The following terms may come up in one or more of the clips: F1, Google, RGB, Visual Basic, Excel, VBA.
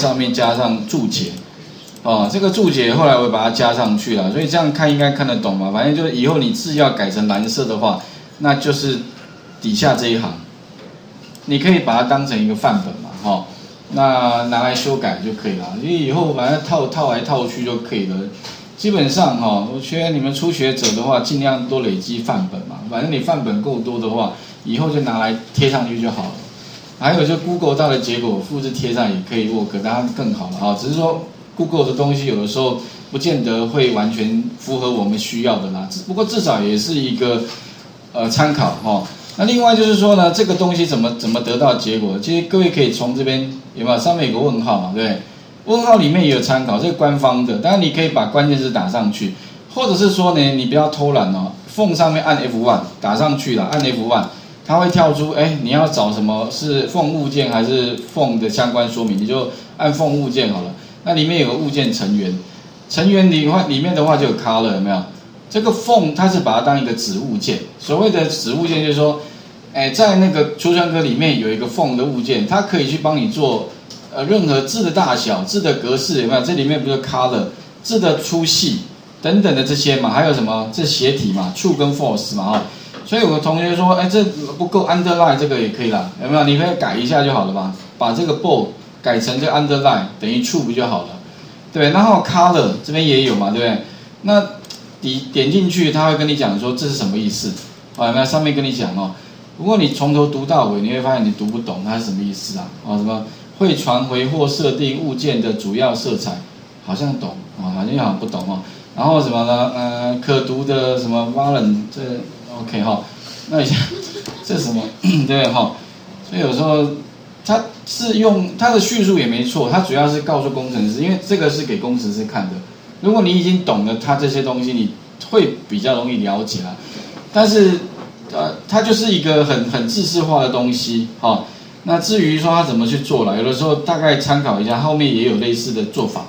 上面加上注解，哦，这个注解后来我把它加上去了，所以这样看应该看得懂嘛。反正就是以后你字要改成蓝色的话，那就是底下这一行，你可以把它当成一个范本嘛，哈、哦，那拿来修改就可以了。因为以后把它套来套去就可以了。基本上哈、哦，我觉得你们初学者的话，尽量多累积范本嘛。反正你范本够多的话，以后就拿来贴上去就好了。 还有就 Google 到的结果复制贴上也可以 work， 当然更好了啊。只是说 Google 的东西有的时候不见得会完全符合我们需要的啦。不过至少也是一个参考哈。那另外就是说呢，这个东西怎么得到结果？其实各位可以从这边有没有上面有个问号嘛，对不对？问号里面也有参考，这是官方的。当然你可以把关键字打上去，或者是说呢，你不要偷懒哦，缝上面按 F1 打上去了，按 F1。 它会跳出，哎，你要找什么是缝物件还是缝的相关说明？你就按缝物件好了。那里面有个物件成员，成员里面的话就有 color 有没有？这个缝它是把它当一个子物件，所谓的子物件就是说，哎，在那个储存格里面有一个缝的物件，它可以去帮你做任何字的大小、字的格式有没有？这里面不是 color 字的粗细等等的这些嘛？还有什么这斜体嘛 ，true 跟 false 嘛哈。 所以我的同学说，哎，这不够 underline 这个也可以啦，有没有？你可以改一下就好了吧，把这个 bold 改成这个 underline 等于 true 不就好了？对，然后 color 这边也有嘛，对不对？那你点进去，他会跟你讲说这是什么意思，啊，有没有？上面跟你讲哦。不过你从头读到尾，你会发现你读不懂它是什么意思啊？啊，什么会传回或设定物件的主要色彩，好像懂啊，好像好像不懂哦。然后什么呢？可读的什么 valent 这。 OK 哈，那一下这是什么？对哈、哦，所以有时候它是用它的叙述也没错，它主要是告诉工程师，因为这个是给工程师看的。如果你已经懂了它这些东西，你会比较容易了解啦。但是它就是一个很知识化的东西哈、哦。那至于说它怎么去做啦，有的时候大概参考一下，后面也有类似的做法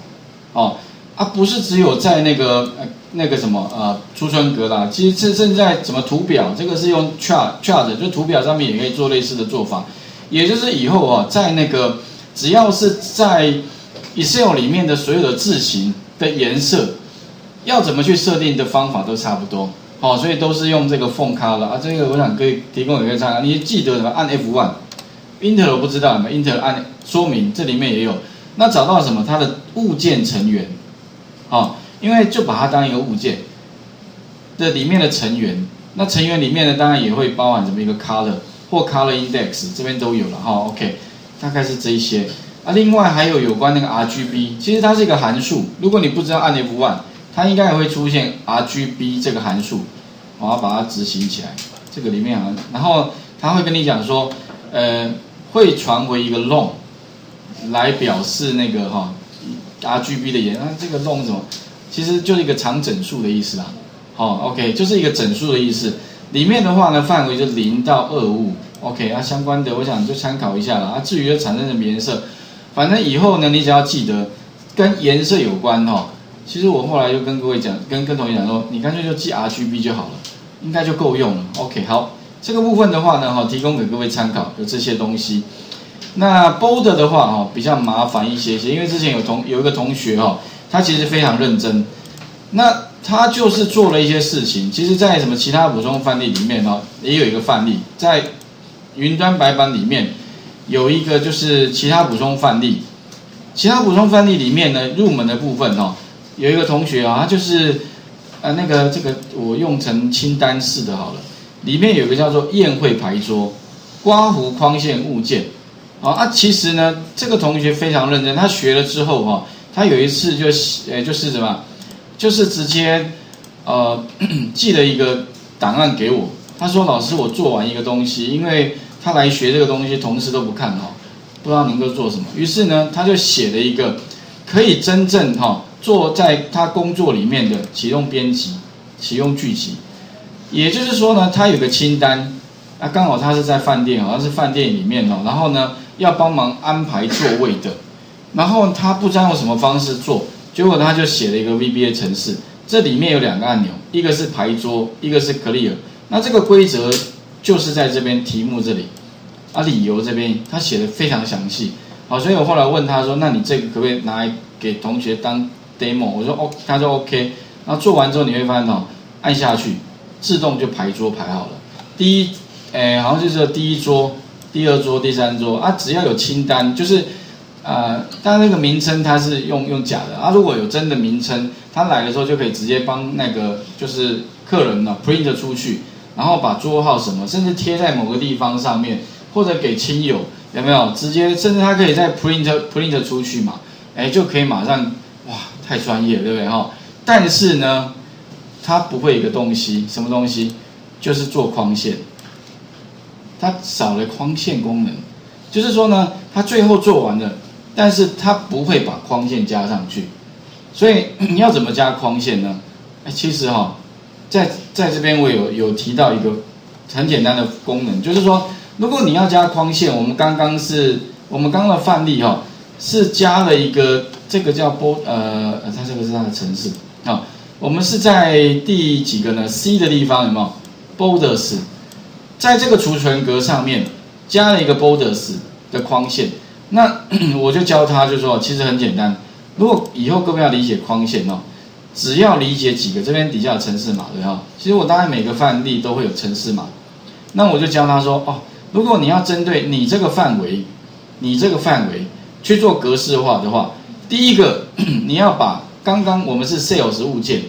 哦。啊，不是只有在那个。 那个什么储存格啦，其实这正在什么图表，这个是用 chart 就图表上面也可以做类似的做法，也就是以后啊，在那个只要是在 Excel 里面的所有的字型的颜色，要怎么去设定的方法都差不多，好、哦，所以都是用这个缝卡了啊，这个我想可以提供给各位参考，你记得什么按 F1，Enter 我不知道什么 Enter 按说明这里面也有，那找到什么它的物件成员，好、哦。 因为就把它当一个物件的里面的成员，那成员里面呢，当然也会包含这么一个 color 或 color index， 这边都有了哈、哦。OK， 大概是这些啊。另外还有有关那个 RGB， 其实它是一个函数，如果你不知道按 F1， 它应该也会出现 RGB 这个函数，我要把它执行起来。这个里面啊，然后它会跟你讲说，会传回一个 long 来表示那个哈、哦、RGB 的颜色、啊，这个 long 怎么？ 其实就是一个长整数的意思啦，好、哦、，OK， 就是一个整数的意思。里面的话呢，范围就0到25 ，OK， 啊，相关的我想就参考一下了啊。至于就产生什么颜色，反正以后呢，你只要记得跟颜色有关哦。其实我后来就跟各位讲，跟同学讲说，你干脆就记 RGB 就好了，应该就够用了。OK， 好，这个部分的话呢，哈、哦，提供给各位参考，有这些东西。那 bold 的话，哈、哦，比较麻烦一些，因为之前有一个同学哈、哦。 他其实非常认真，那他就是做了一些事情。其实，在什么其他补充范例里面哦，也有一个范例，在云端白板里面有一个就是其他补充范例。其他补充范例里面呢，入门的部分哦，有一个同学啊、哦，他就是那个这个我用成清单式的好了，里面有一个叫做宴会牌桌、刮胡框线物件，哦、啊，其实呢，这个同学非常认真，他学了之后哈、哦。 他有一次就是什么，就是直接寄了一个档案给我。他说：“老师，我做完一个东西，因为他来学这个东西，同事都不看好，不知道能够做什么。于是呢，他就写了一个可以真正哈、哦、做在他工作里面的启用编辑、启用剧集。也就是说呢，他有个清单啊，刚好他是在饭店，好像是饭店里面哦，然后呢要帮忙安排座位的。” 然后他不知道用什么方式做，结果他就写了一个 VBA 程式，这里面有两个按钮，一个是牌桌，一个是 Clear。那这个规则就是在这边题目这里，啊，理由这边他写的非常详细，好，所以我后来问他说，那你这个可不可以拿来给同学当 demo？ 我说 OK， 他说 OK。然后做完之后你会发现哦，按下去自动就排桌排好了。第一，好像就是第一桌、第二桌、第三桌啊，只要有清单，就是当然那个名称它是用假的啊，如果有真的名称，他来的时候就可以直接帮那个就是客人呢 print 出去。 然后把桌号什么，甚至贴在某个地方上面，或者给亲友有没有？直接，甚至他可以再 print 出去嘛，哎，就可以马上哇，太专业了，对不对哈？但是呢，他不会一个东西，什么东西？就是做框线，他少了框线功能，就是说呢，他最后做完了，但是他不会把框线加上去，所以你要怎么加框线呢？哎，其实哈。 在这边我有提到一个很简单的功能，就是说，如果你要加框线，我们刚刚的范例哈、哦，是加了一个这个叫它这个是它的程式啊、哦，我们是在第几个呢 ？C 的地方有没有 borders？ 在这个储存格上面加了一个 borders 的框线，那我就教他就说，其实很简单，如果以后各位要理解框线哦。 只要理解几个这边底下有程式码对哈，其实我大概每个范例都会有程式码，那我就教他说哦，如果你要针对你这个范围去做格式化的话，第一个你要把刚刚我们是 sales 物件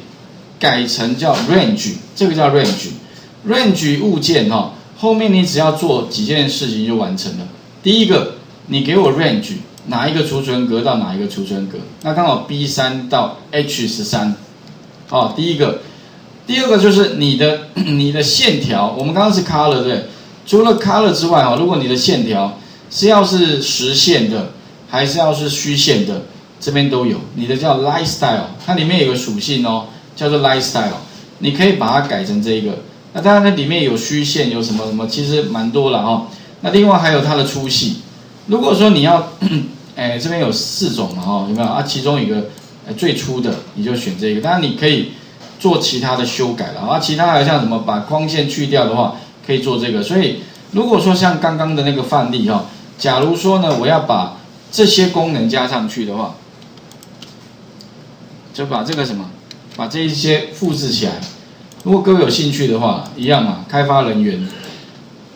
改成叫 range， 这个叫 range 物件哈、哦，后面你只要做几件事情就完成了。第一个，你给我 range。 哪一个储存格到哪一个储存格？那刚好 B3 到 H13， 哦，第一个，第二个就是你的线条，我们刚刚是 color 对，除了 color 之外哈，如果你的线条是实线的，还是要是虚线的，这边都有。你的叫 lifestyle， 它里面有个属性哦，叫做 lifestyle， 你可以把它改成这个。那当然它里面有虚线，有什么什么，其实蛮多了哦。那另外还有它的粗细。 如果说你要，哎，这边有4种嘛，哦，有没有啊？其中一个，最初的你就选这个，当然你可以做其他的修改了啊。其他还像什么把框线去掉的话，可以做这个。所以如果说像刚刚的那个范例哈、哦，假如说呢，我要把这些功能加上去的话，就把这个什么，把这一些复制起来。如果各位有兴趣的话，一样嘛，开发人员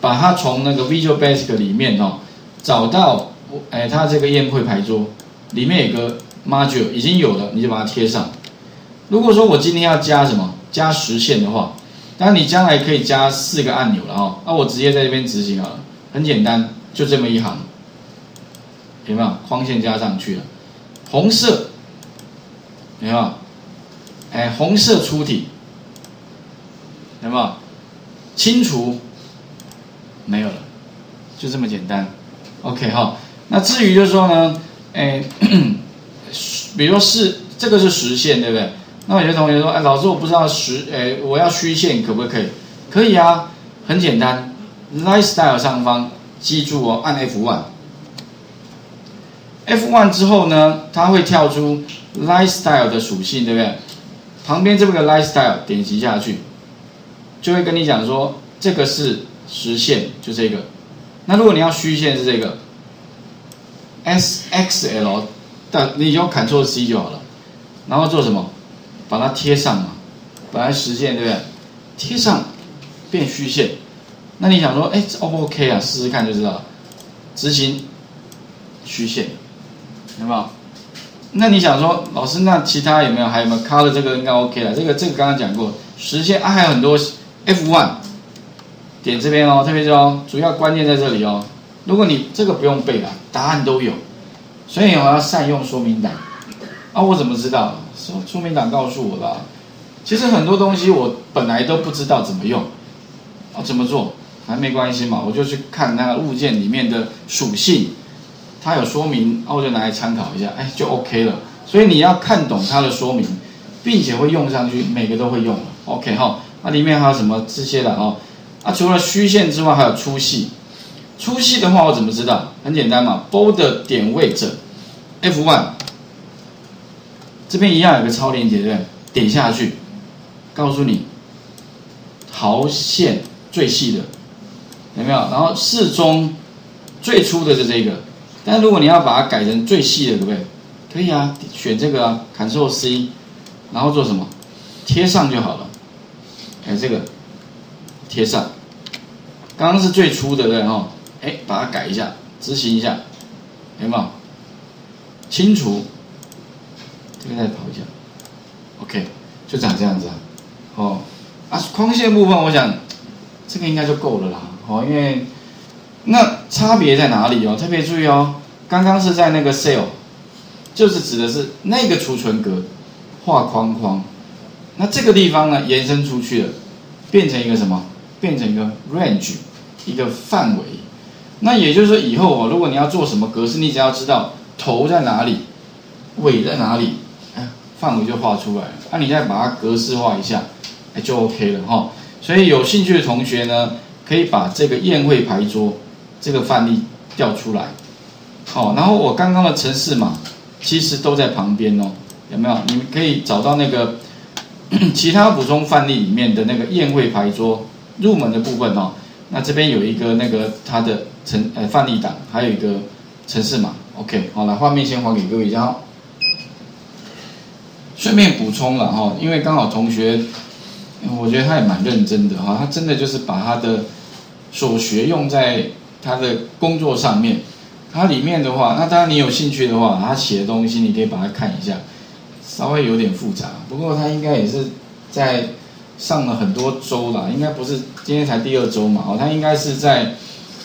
把它从那个 Visual Basic 里面哦。 找到，哎，它这个宴会牌桌里面有个 module 已经有了，你就把它贴上。如果说我今天要加什么，加实线的话，当然你将来可以加4个按钮了哦。那、啊、我直接在这边执行好了，很简单，就这么一行，有没有？框线加上去了，红色，有没有？哎，红色粗体，有没有？清除，没有了，就这么简单。 OK 哈，那至于就是说呢，哎，比如说这个是实线，对不对？那有些同学说，哎，老师我不知道我要虚线可不可以？可以啊，很简单 ，lifestyle 上方记住哦，按 F1 之后呢，它会跳出 lifestyle 的属性，对不对？旁边这个 lifestyle 点击下去，就会跟你讲说，这个是实线，就这个。 那如果你要虚线是这个 ，SXL， 但你用 Ctrl C 就好了，然后做什么？把它贴上嘛，本来实线对不对？贴上变虚线，那你想说，哎 ，O 不 OK 啊？试试看就知道了。执行虚线，有没有？那你想说，老师，那其他有没有？还有没有 ？Color 这个应该 OK 了，这个刚刚讲过，实线啊，还有很多 F1。 点这边哦，特别是哦，主要关键在这里哦。如果你这个不用背了，答案都有，所以我要善用说明档啊。我怎么知道？说明档告诉我了。其实很多东西我本来都不知道怎么用，啊，怎么做还没关系嘛，我就去看那个物件里面的属性，它有说明，啊，我就拿来参考一下，哎，就 OK 了。所以你要看懂它的说明，并且会用上去，每个都会用了。OK 哈、哦，那、啊、里面还有什么这些的哦？ 啊，除了虚线之外，还有粗细。粗细的话，我怎么知道？很简单嘛 ，border 点位者 F1 这边一样有个超连结，对不对？点下去，告诉你毫线最细的有没有？然后适中最粗的是这个，但如果你要把它改成最细的，可不可以？可以啊，选这个啊 ，Ctrl C， 然后做什么？贴上就好了。哎，这个贴上，刚刚是最粗的，对哈？哎，把它改一下，执行一下，有没有？清除，这个再跑一下 ，OK， 就长这样子啊。哦，啊，框线部分我想这个应该就够了啦。哦，因为那差别在哪里哦？特别注意哦，刚刚是在那个 cell， 就是指的是那个储存格画框框，那这个地方呢延伸出去了，变成一个什么？变成一个 range， 一个范围。那也就是说以后哦，如果你要做什么格式，你只要知道头在哪里，尾在哪里，范围就画出来了。那、你再把它格式化一下，就 OK 了哈。所以有兴趣的同学呢，可以把这个宴会牌桌。 这个范例调出来，好、哦，然后我刚刚的程式码其实都在旁边哦，有没有？你们可以找到那个其他补充范例里面的那个宴会牌桌入门的部分哦。那这边有一个那个它的范例档，还有一个程式码。OK， 好了，画面先还给各位一下、哦。顺便补充了哈、哦，因为刚好同学，我觉得他也蛮认真的哈、哦，他真的就是把他的所学用在。 他的工作上面，它里面的话，那当然你有兴趣的话，他写的东西你可以把它看一下，稍微有点复杂，不过他应该也是在上了很多周啦，应该不是今天才第二周嘛，哦，他应该是在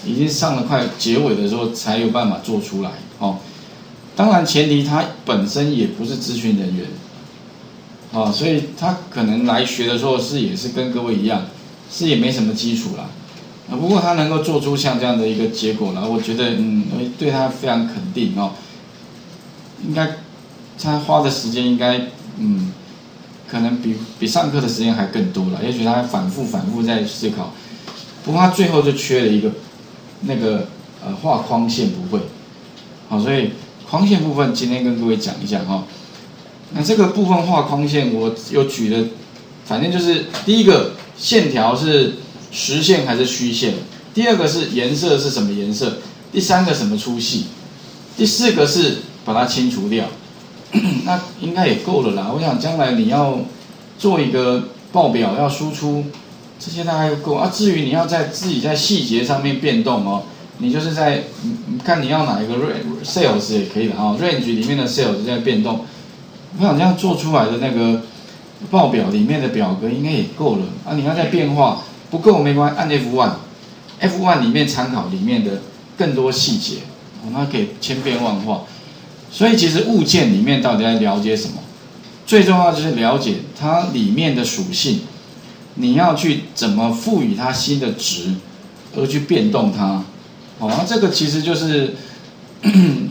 已经上了快结尾的时候才有办法做出来哦。当然前提他本身也不是咨询人员，哦，所以他可能来学的时候是也是跟各位一样，是也没什么基础啦。 不过他能够做出像这样的一个结果呢，我觉得对他非常肯定哦。应该他花的时间应该可能比上课的时间还更多了。也许他反复在思考，不过他最后就缺了一个那个画框线不会。好，所以框线部分今天跟各位讲一下哈、哦。那这个部分画框线我有举的，反正就是第一个线条是。 实线还是虚线？第二个是颜色是什么颜色？第三个什么粗细？第四个是把它清除掉，那应该也够了啦。我想将来你要做一个报表，要输出这些大概就够啊。至于你要在自己在细节上面变动哦，你就是在看你要哪一个 sales 也可以的啊、哦、，range 里面的 sales 在变动。我想这样做出来的那个报表里面的表格应该也够了啊。你要再变化。 不够没关系，按 F1 里面参考里面的更多细节，我们可以千变万化。所以其实物件里面到底在了解什么？最重要就是了解它里面的属性，你要去怎么赋予它新的值，而去变动它。好、哦，这个其实就是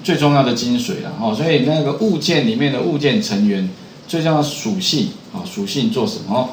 最重要的精髓了。哦，所以那个物件里面的物件成员最重要的属性，啊、哦，属性做什么？